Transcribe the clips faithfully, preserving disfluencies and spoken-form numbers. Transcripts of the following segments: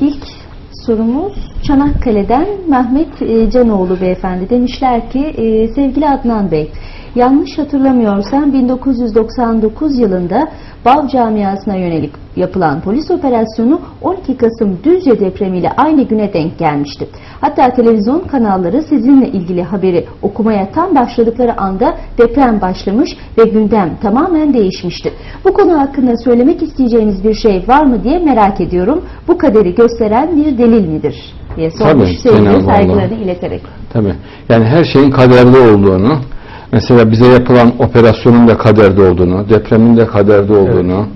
İlk sorumuz Çanakkale'den Mehmet Canoğlu beyefendi. Demişler ki sevgili Adnan Bey, yanlış hatırlamıyorsam bin dokuz yüz doksan dokuz yılında Bav camiasına yönelik yapılan polis operasyonu on iki Kasım Düzce depremiyle aynı güne denk gelmişti. Hatta televizyon kanalları sizinle ilgili haberi okumaya tam başladıkları anda deprem başlamış ve gündem tamamen değişmişti. Bu konu hakkında söylemek isteyeceğiniz bir şey var mı diye merak ediyorum. Bu kaderi gösteren bir delil midir diye sormuş, sevgili saygılarını ileterek. Tabii. Yani her şeyin kaderli olduğunu, mesela bize yapılan operasyonun da kaderde olduğunu, depremin de kaderde olduğunu, evet,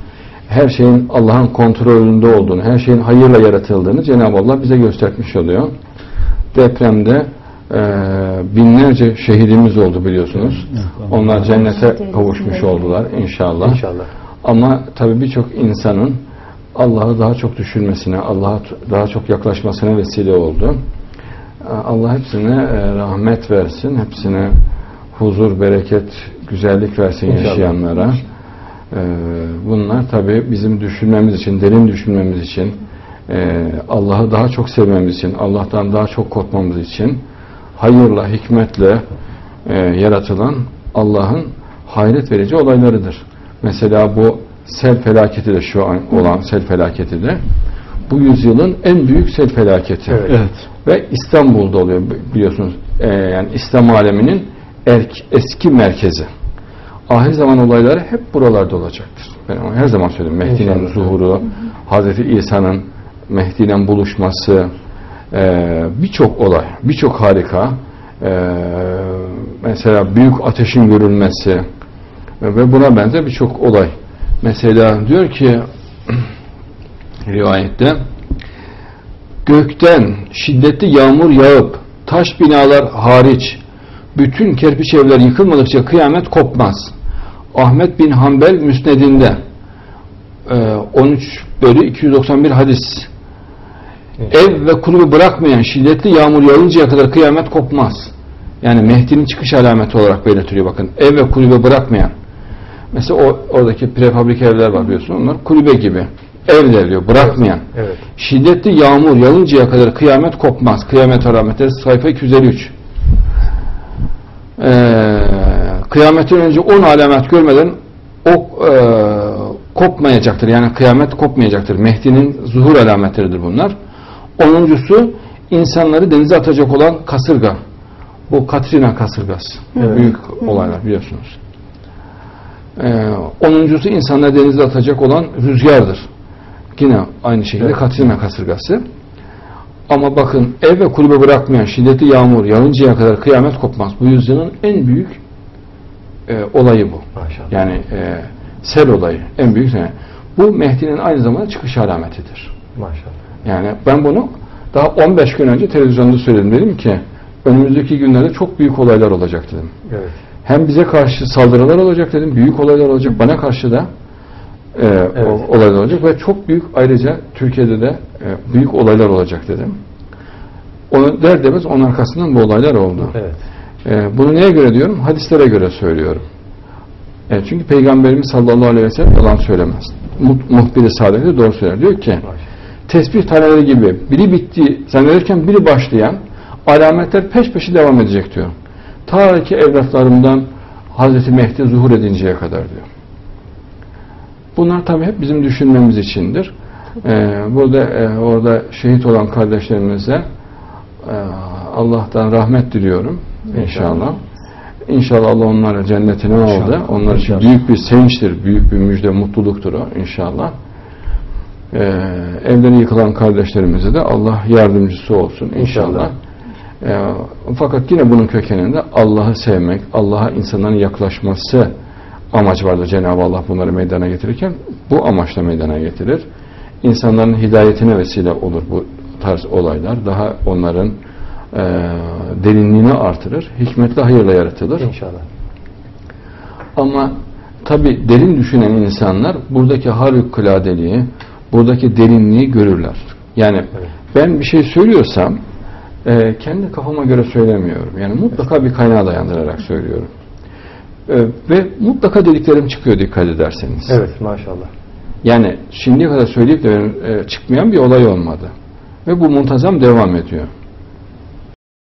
her şeyin Allah'ın kontrolünde olduğunu, her şeyin hayırla yaratıldığını Cenab-ı Allah bize göstermiş oluyor. Depremde e, binlerce şehidimiz oldu biliyorsunuz. Evet. Onlar cennete kavuşmuş oldular inşallah. İnşallah. Ama tabii birçok insanın Allah'ı daha çok düşünmesine, Allah'a daha çok yaklaşmasına vesile oldu. Allah hepsine rahmet versin, hepsine huzur, bereket, güzellik versin İnşallah. yaşayanlara. Ee, bunlar tabii bizim düşünmemiz için, derin düşünmemiz için, e, Allah'ı daha çok sevmemiz için, Allah'tan daha çok korkmamız için hayırla, hikmetle e, yaratılan Allah'ın hayret verici olaylarıdır. Mesela bu sel felaketi de şu an olan sel felaketi de bu yüzyılın en büyük sel felaketi. Evet. Evet. Ve İstanbul'da oluyor biliyorsunuz. E, yani İslam aleminin Erk, eski merkezi. Ahir zaman olayları hep buralarda olacaktır. Ben onu her zaman söyledim. Mehdi'nin zuhuru, Hazreti İsa'nın Mehdi'yle buluşması, e, birçok olay, birçok harika, e, mesela büyük ateşin görülmesi ve buna benzer birçok olay. Mesela diyor ki rivayette, gökten şiddetli yağmur yağıp taş binalar hariç bütün kerpiç evler yıkılmadıkça kıyamet kopmaz. Ahmet bin Hanbel müsnedinde on üç bölü iki yüz doksan bir hadis. Evet. Ev ve kulübü bırakmayan şiddetli yağmur yağıncaya kadar kıyamet kopmaz. Yani Mehdi'nin çıkış alameti olarak belirtiliyor bakın. Ev ve kulübü bırakmayan. Mesela o, oradaki prefabrik evler var biliyorsun, onlar kulübe gibi. Evler diyor bırakmayan. Evet. Evet. Şiddetli yağmur yağıncaya kadar kıyamet kopmaz. Kıyamet alametleri sayfa iki yüz elli üç. Ee, kıyametten önce on alamet görmeden o e, kopmayacaktır. Yani kıyamet kopmayacaktır. Mehdi'nin zuhur alametleridir bunlar. Onuncusu insanları denize atacak olan kasırga. Bu Katrina kasırgası. Evet. Büyük olaylar biliyorsunuz. Ee, onuncusu insanları denize atacak olan rüzgardır. Yine aynı şekilde evet. Katrina kasırgası. Ama bakın ev ve kulübe bırakmayan şiddetli yağmur yağıncaya kadar kıyamet kopmaz. Bu yüzyılın en büyük e, olayı bu. Maşallah. Yani e, sel olayı en büyük. Yani bu Mehdi'nin aynı zamanda çıkış alametidir. Maşallah. Yani ben bunu daha on beş gün önce televizyonda söyledim. Dedim ki önümüzdeki günlerde çok büyük olaylar olacak dedim. Evet. Hem bize karşı saldırılar olacak dedim. Büyük olaylar olacak. Bana karşı da Ee, evet. olaylar olacak ve çok büyük, ayrıca Türkiye'de de e, büyük olaylar olacak dedim. Onu der demez onun arkasından bu olaylar oldu. Evet. E, bunu neye göre diyorum? Hadislere göre söylüyorum. E, çünkü Peygamberimiz sallallahu aleyhi ve sellem yalan söylemez. Muhbir-i saadeti doğru söyler. Diyor ki tesbih taneleri gibi biri bitti zannederken biri başlayan alametler peş peşe devam edecek diyor. Ta ki evlatlarımdan Hazreti Mehdi zuhur edinceye kadar diyor. Bunlar tabii hep bizim düşünmemiz içindir. Ee, burada e, orada şehit olan kardeşlerimize e, Allah'tan rahmet diliyorum inşallah. İnşallah Allah onlara cennetine aldı. Onlar için büyük bir sevinçtir, büyük bir müjde, mutluluktur o inşallah. Ee, evleri yıkılan kardeşlerimize de Allah yardımcısı olsun inşallah. Ee, fakat yine bunun kökeninde Allah'ı sevmek, Allah'a insanların yaklaşması amaç vardır. Cenab-ı Allah bunları meydana getirirken bu amaçla meydana getirir. İnsanların hidayetine vesile olur bu tarz olaylar. Daha onların e, derinliğini artırır. Hikmetle hayırla yaratılır. İnşallah. Ama tabi derin düşünen insanlar buradaki harikuladeliği, buradaki derinliği görürler. Yani evet. ben bir şey söylüyorsam e, kendi kafama göre söylemiyorum. Yani mutlaka bir kaynağa dayandırarak söylüyorum. Ve mutlaka dediklerim çıkıyor dikkat ederseniz. Evet maşallah. Yani şimdiye kadar söyleyip de benim çıkmayan bir olay olmadı. Ve bu muntazam devam ediyor.